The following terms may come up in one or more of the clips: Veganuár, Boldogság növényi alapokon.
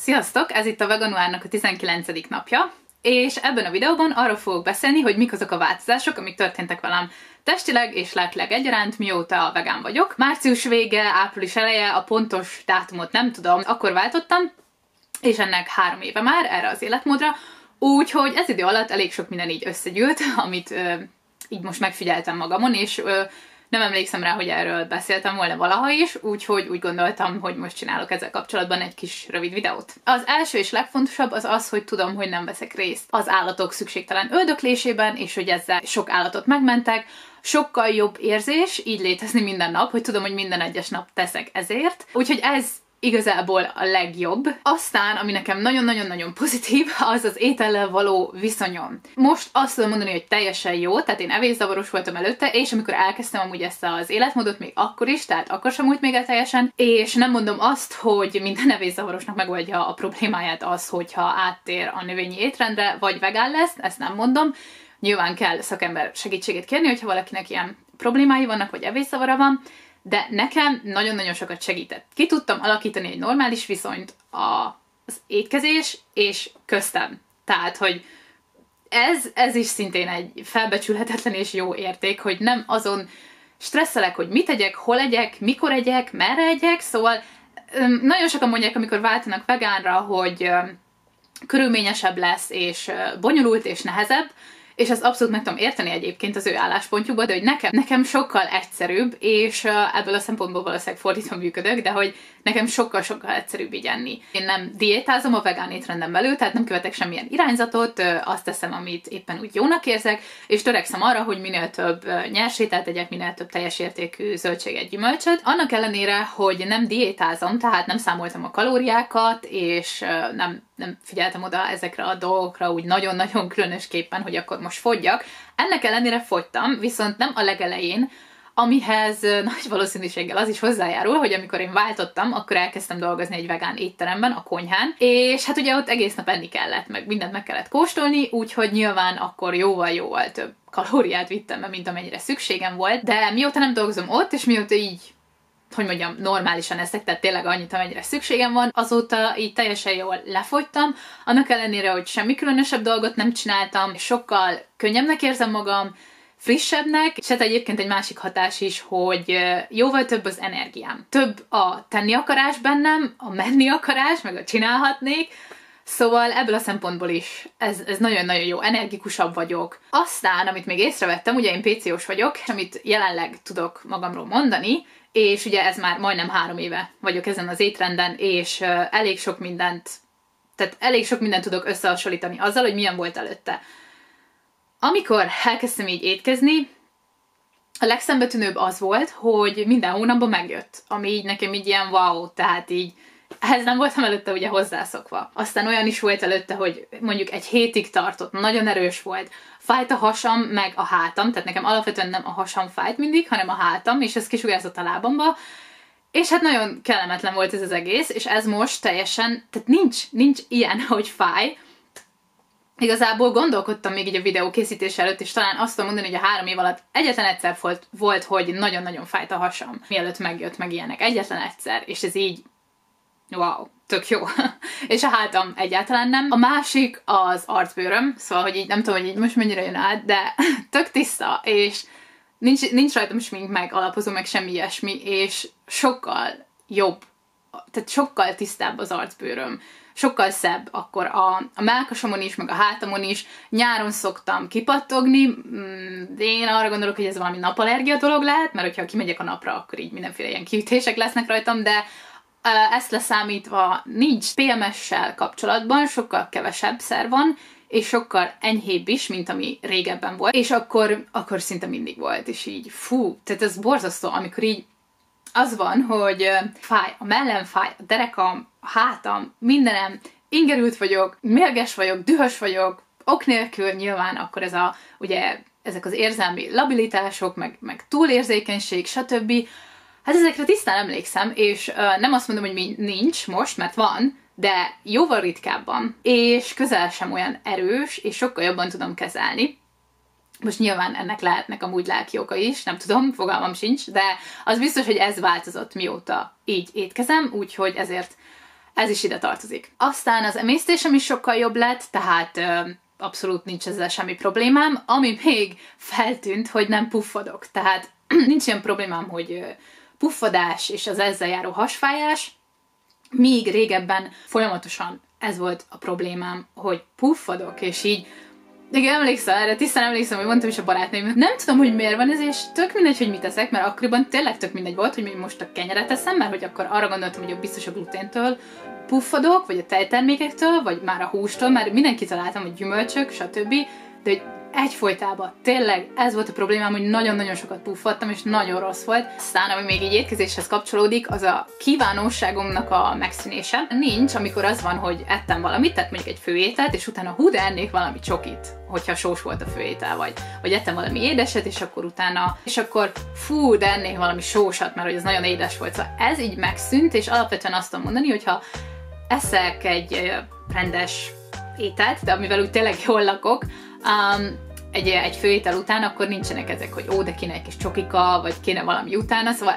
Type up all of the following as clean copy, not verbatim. Sziasztok! Ez itt a Veganuárnak a 19. napja, és ebben a videóban arról fogok beszélni, hogy mik azok a változások, amik történtek velem testileg és lelkileg egyaránt, mióta vegán vagyok. Március vége, április eleje, a pontos dátumot nem tudom, akkor váltottam, és ennek 3 éve már erre az életmódra, úgyhogy ez idő alatt elég sok minden így összegyűlt, amit így most megfigyeltem magamon, és nem emlékszem rá, hogy erről beszéltem volna valaha is, úgyhogy úgy gondoltam, hogy most csinálok ezzel kapcsolatban egy kis rövid videót. Az első és legfontosabb az az, hogy tudom, hogy nem veszek részt az állatok szükségtelen öldöklésében, és hogy ezzel sok állatot megmentek. Sokkal jobb érzés így létezni minden nap, hogy tudom, hogy minden egyes nap teszek ezért. Úgyhogy ez igazából a legjobb. Aztán, ami nekem nagyon-nagyon-nagyon pozitív, az az étellel való viszonyom. Most azt tudom mondani, hogy teljesen jó, tehát én evészavaros voltam előtte, és amikor elkezdtem amúgy ezt az életmódot, még akkor is, tehát akkor sem úgy még el teljesen, és nem mondom azt, hogy minden evészavarosnak megoldja a problémáját az, hogyha áttér a növényi étrendre, vagy vegán lesz, ezt nem mondom. Nyilván kell szakember segítségét kérni, hogyha valakinek ilyen problémái vannak, vagy evészavara van, de nekem nagyon-nagyon sokat segített. Ki tudtam alakítani egy normális viszonyt az étkezés és köztem. Tehát, hogy ez is szintén egy felbecsülhetetlen és jó érték, hogy nem azon stresszelek, hogy mit egyek, hol egyek, mikor egyek, merre egyek, szóval nagyon sokan mondják, amikor váltanak vegánra, hogy körülményesebb lesz, és bonyolult, és nehezebb, és ezt abszolút meg tudom érteni egyébként az ő álláspontjukban, de hogy nekem sokkal egyszerűbb, és ebből a szempontból valószínűleg fordítva működök, de hogy nekem sokkal-sokkal egyszerűbb így enni. Én nem diétázom a vegán étrenden belül, tehát nem követek semmilyen irányzatot, azt teszem, amit éppen úgy jónak érzek, és törekszem arra, hogy minél több nyers ételt tegyek, minél több teljes értékű zöldséget, gyümölcsöt. Annak ellenére, hogy nem diétázom, tehát nem számoltam a kalóriákat, és nem figyeltem oda ezekre a dolgokra úgy nagyon-nagyon különösképpen, hogy akkor most fogyjak. Ennek ellenére fogytam, viszont nem a legelején, amihez nagy valószínűséggel az is hozzájárul, hogy amikor én váltottam, akkor elkezdtem dolgozni egy vegán étteremben, a konyhán, és hát ugye ott egész nap enni kellett, meg mindent meg kellett kóstolni, úgyhogy nyilván akkor jóval-jóval több kalóriát vittem be, mint amennyire szükségem volt, de mióta nem dolgozom ott, és mióta így, hogy mondjam, normálisan eszek, tehát tényleg annyit, amennyire szükségem van, azóta így teljesen jól lefogytam, annak ellenére, hogy semmi különösebb dolgot nem csináltam, sokkal könnyebbnek érzem magam, frissebbnek, és hát egyébként egy másik hatás is, hogy jóval több az energiám. Több a tenni akarás bennem, a menni akarás, meg a csinálhatnék, szóval ebből a szempontból is ez nagyon-nagyon jó, energikusabb vagyok. Aztán, amit még észrevettem, ugye én PC-os vagyok, amit jelenleg tudok magamról mondani, és ugye ez már majdnem 3 éve vagyok ezen az étrenden, és elég sok mindent tudok összehasonlítani azzal, hogy milyen volt előtte. Amikor elkezdtem így étkezni, a legszembetűnőbb az volt, hogy minden hónapban megjött, ami így nekem így ilyen wow, tehát így ehhez nem voltam előtte ugye hozzászokva. Aztán olyan is volt előtte, hogy mondjuk egy hétig tartott, nagyon erős volt, fájt a hasam meg a hátam, tehát nekem alapvetően nem a hasam fájt mindig, hanem a hátam, és ez kisugárzott a lábamba, és hát nagyon kellemetlen volt ez az egész, és ez most teljesen, tehát nincs ilyen, hogy fáj. Igazából gondolkodtam még így a videó készítés előtt, és talán azt tudom mondani, hogy a 3 év alatt egyetlen egyszer volt, hogy nagyon-nagyon fájt a hasam, mielőtt megjött meg ilyenek. Egyetlen egyszer, és ez így wow, tök jó. És a hátam egyáltalán nem. A másik az arcbőröm, szóval, hogy így nem tudom, hogy így most mennyire jön át, de tök tiszta, és nincs rajtam smink meg alapozó, meg semmi ilyesmi, és sokkal jobb, tehát sokkal tisztább az arcbőröm. Sokkal szebb akkor a mellkasomon is, meg a hátamon is. Nyáron szoktam kipattogni, de én arra gondolok, hogy ez valami napallergia dolog lehet, mert hogyha kimegyek a napra, akkor így mindenféle ilyen kiütések lesznek rajtam, de ezt leszámítva nincs. PMS-sel kapcsolatban sokkal kevesebb szer van, és sokkal enyhébb is, mint ami régebben volt, és akkor szinte mindig volt, és így fú, tehát ez borzasztó, amikor így az van, hogy fáj a mellem, fáj a derekam, a hátam, mindenem, ingerült vagyok, mérges vagyok, dühös vagyok, ok nélkül nyilván, akkor ez a, ugye, ezek az érzelmi labilitások, meg túlérzékenység, stb. Hát ezekre tisztán emlékszem, és nem azt mondom, hogy nincs most, mert van, de jóval ritkábban, és közel sem olyan erős, és sokkal jobban tudom kezelni. Most nyilván ennek lehetnek amúgy lelki oka is, nem tudom, fogalmam sincs, de az biztos, hogy ez változott, mióta így étkezem, úgyhogy ezért ez is ide tartozik. Aztán az emésztésem is sokkal jobb lett, tehát abszolút nincs ezzel semmi problémám, ami még feltűnt, hogy nem puffadok, tehát nincs ilyen problémám, hogy puffadás és az ezzel járó hasfájás, míg régebben folyamatosan ez volt a problémám, hogy puffadok, és így igen, emlékszem erre, tisztán emlékszem, hogy mondtam is a barátnőm. Nem tudom, hogy miért van ez, és tök mindegy, hogy mit eszek, mert akkoriban tényleg tök mindegy volt, hogy most a kenyeret eszem, mert hogy akkor arra gondoltam, hogy biztos a gluténtől puffadok, vagy a tejtermékektől, vagy már a hústól, mert mindenki találtam, hogy gyümölcsök, stb. De hogy egyfolytában tényleg ez volt a problémám, hogy nagyon-nagyon sokat puffadtam, és nagyon rossz volt. Aztán, ami még így étkezéshez kapcsolódik, az a kívánóságomnak a megszűnése. Nincs, amikor az van, hogy ettem valamit, tehát mondjuk egy főételt, és utána hú, de ennék valami csokit, hogyha sós volt a főétel, vagy ettem valami édeset, és akkor utána, és akkor fú, de ennék valami sósat, mert hogy ez nagyon édes volt. Szóval ez így megszűnt, és alapvetően azt tudom mondani, hogyha eszek egy rendes ételt, de amivel úgy tényleg jól lakok, egy főétel után, akkor nincsenek ezek, hogy ó, de kéne egy kis csokika, vagy kéne valami utána, szóval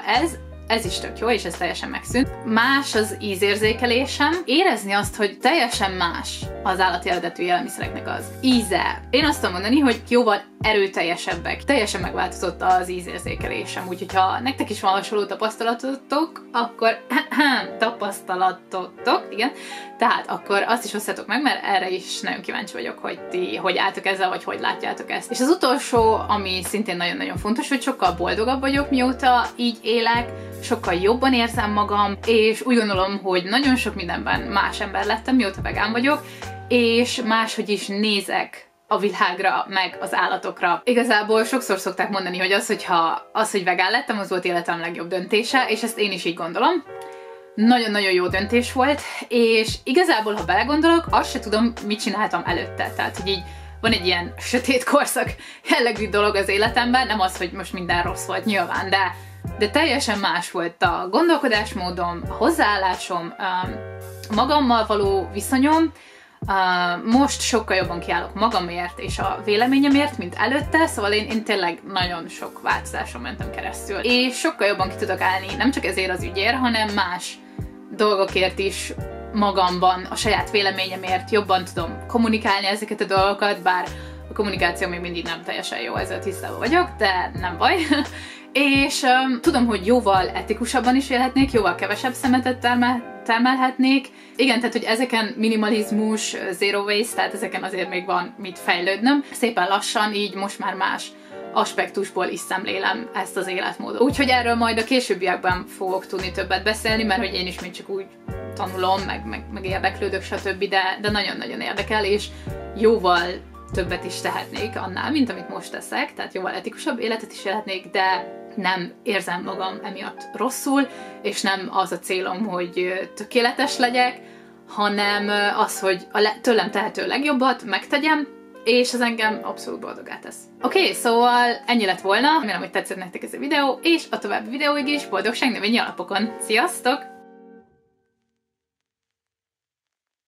ez is tök jó, és ez teljesen megszűnt. Más az ízérzékelésem. Érezni azt, hogy teljesen más az állati eredetű élelmiszereknek az íze. Én azt tudom mondani, hogy jóval erőteljesebbek. Teljesen megváltozott az ízérzékelésem, úgyhogy ha nektek is van hasonló tapasztalatotok, akkor tehát akkor azt is hozzátok meg, mert erre is nagyon kíváncsi vagyok, hogy ti hogy álltok ezzel, vagy hogy látjátok ezt. És az utolsó, ami szintén nagyon-nagyon fontos, hogy sokkal boldogabb vagyok, mióta így élek, sokkal jobban érzem magam, és úgy gondolom, hogy nagyon sok mindenben más ember lettem, mióta vegán vagyok, és máshogy is nézek a világra, meg az állatokra. Igazából sokszor szokták mondani, hogy az, hogy vegán lettem, az volt életem legjobb döntése, és ezt én is így gondolom. Nagyon-nagyon jó döntés volt, és igazából, ha belegondolok, azt se tudom, mit csináltam előtte. Tehát, hogy így van egy ilyen sötét korszak jellegű dolog az életemben, nem az, hogy most minden rossz volt nyilván, de teljesen más volt a gondolkodásmódom, a hozzáállásom, magammal való viszonyom. Most sokkal jobban kiállok magamért és a véleményemért, mint előtte, szóval én tényleg nagyon sok változáson mentem keresztül. És sokkal jobban ki tudok állni, nem csak ezért az ügyért, hanem más dolgokért is magamban, a saját véleményemért jobban tudom kommunikálni ezeket a dolgokat, bár a kommunikáció még mindig nem teljesen jó, ezzel tisztában vagyok, de nem baj. És tudom, hogy jóval etikusabban is élhetnék, jóval kevesebb szemetet termelhetnék. Igen, tehát, hogy ezeken minimalizmus, zero waste, tehát ezeken azért még van mit fejlődnöm. Szépen lassan, így most már más aspektusból is szemlélem ezt az életmódot. Úgyhogy erről majd a későbbiekben fogok tudni többet beszélni, mert hogy én is még csak úgy tanulom, meg érdeklődök, stb., de nagyon-nagyon érdekel, és jóval többet is tehetnék annál, mint amit most teszek, tehát jóval etikusabb életet is élhetnék, de nem érzem magam emiatt rosszul, és nem az a célom, hogy tökéletes legyek, hanem az, hogy a tőlem tehető legjobbat megtegyem, és az engem abszolút boldoggá tesz. Oké, szóval ennyi lett volna, remélem, hogy tetszett nektek ez a videó, és a további videóig is boldogság növényi alapokon. Sziasztok!